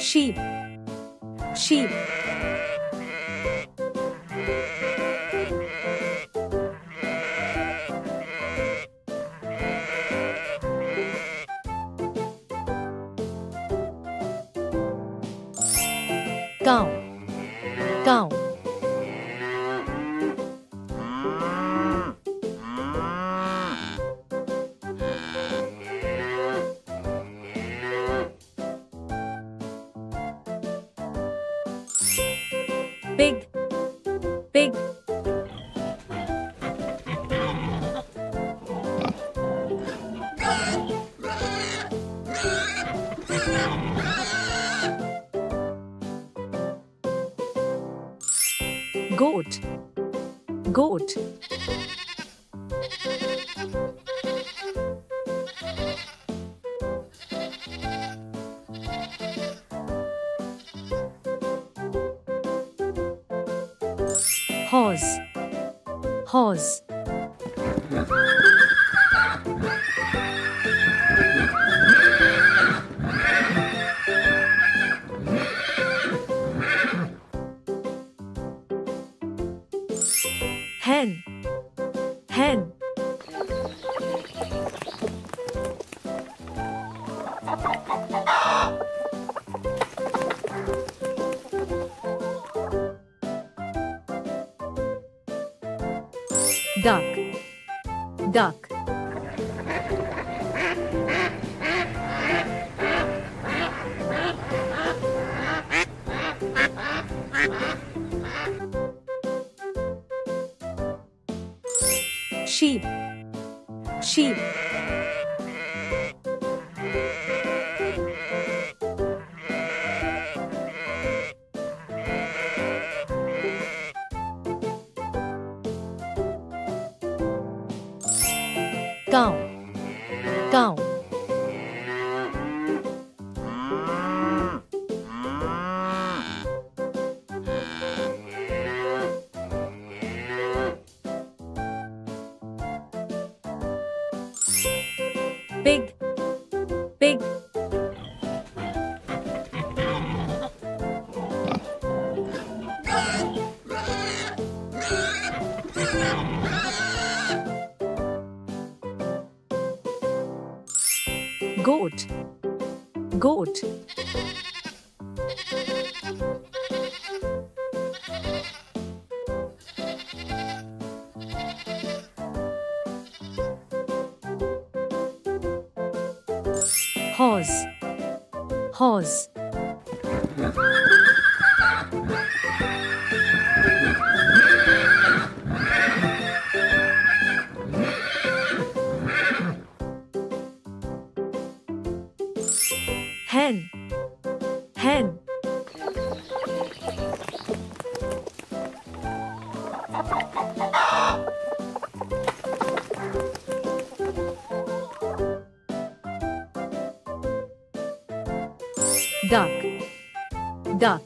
sheep, sheep. Cow, cow. Pig, pig. Goat, goat. Horse, horse. Hen, hen. Duck, duck. Sheep, sheep. Cow, cow. Pig, pig. Goat, goat. Horse, horse. Hen, hen. Duck, duck.